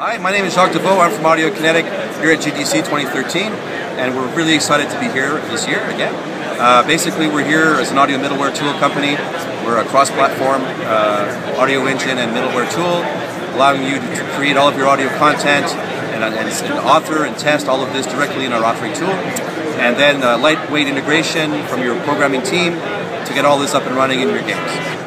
Hi, my name is Jacques DeBoer. I'm from Audiokinetic here at GDC 2013, and we're really excited to be here this year again. Basically, we're here as an audio middleware tool company. We're a cross-platform audio engine and middleware tool, allowing you to create all of your audio content and author and test all of this directly in our authoring tool. And then lightweight integration from your programming team to get all this up and running in your games.